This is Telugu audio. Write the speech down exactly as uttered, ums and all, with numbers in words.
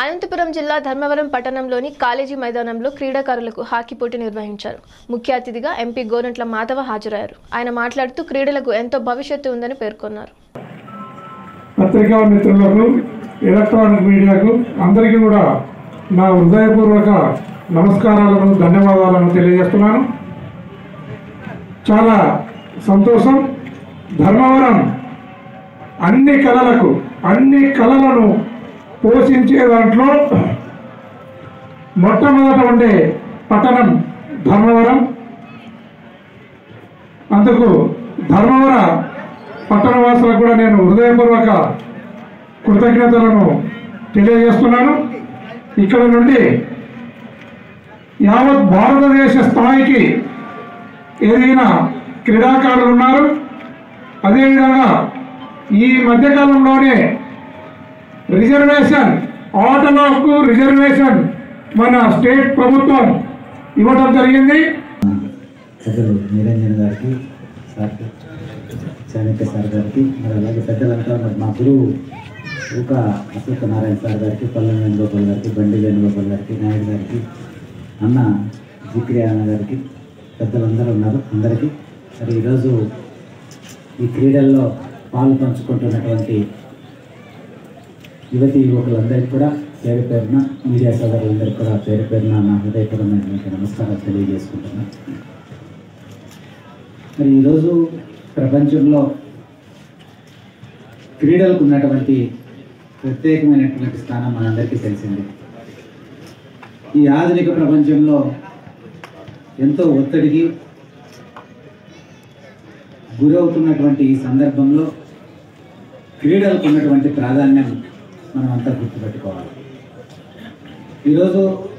అనంతపురం జిల్లా ధర్మవరం పట్టణంలోని కాలేజీ మైదానంలో క్రీడాకారులకు హాకీ పోటీ నిర్వహించారు. ముఖ్య అతిథిగా ఎంపీ గోరంట్ల మాధవ హాజరయ్యారు. ఆయన మాట్లాడుతూ క్రీడలకు ఎంతో భవిష్యత్తు ఉందని పేర్కొన్నారు. పత్రికా మిత్రులకు, ఎలక్ట్రానిక్ మీడియాకు అందరికీ కూడా నా హృదయపూర్వక నమస్కారాలను ధన్యవాదాలను తెలియజేస్తున్నాను. చాలా సంతోషం. ధర్మవరం అన్ని కళలకు అన్ని కళలను పోషించే దాంట్లో మొట్టమొదట ఉండే పట్టణం ధర్మవరం. అందుకు ధర్మవర పట్టణవాసులకు కూడా నేను హృదయపూర్వక కృతజ్ఞతలను తెలియజేస్తున్నాను. ఇక్కడ నుండి యావత్ భారతదేశ స్థాయికి ఏదైనా క్రీడాకారులు ఉన్నారు. అదేవిధంగా ఈ మధ్యకాలంలోనే రిజర్వేషన్ ఆటలకు రిజర్వేషన్ మన స్టేట్ ప్రభుత్వం ఇవ్వడం జరిగింది. అసలు నిరంజన్ గారికి, చాణక్య సార్ గారికి, మరి అలాగే పెద్దలంతా, మరి మా గురువు ఒక అశోక నారాయణ సార్ గారికి, పల్లె వేణుగోపాల్ గారికి, బండి వేణుగోపాల్ గారికి, నాయుడు గారికి, అన్న జిక్రి అన్న గారికి, పెద్దలందరూ ఉన్నారు. అందరికీ మరి ఈరోజు ఈ క్రీడల్లో పాలు పంచుకుంటున్నటువంటి యువతి యువకులందరికీ కూడా పేరు పేరున, మీడియా సోదరులందరికీ కూడా పేరు పేరున నా హృదయపూర్వకమైన నమస్కారాలు తెలియజేసుకుంటున్నాను. మరి ఈరోజు ప్రపంచంలో క్రీడలకు ఉన్నటువంటి ప్రత్యేకమైనటువంటి స్థానం మనందరికీ తెలిసింది. ఈ ఆధునిక ప్రపంచంలో ఎంతో ఒత్తిడికి గురవుతున్నటువంటి ఈ సందర్భంలో క్రీడలకు ఉన్నటువంటి ప్రాధాన్యం మనం అంతా గుర్తుపెట్టుకోవాలి. ఈరోజు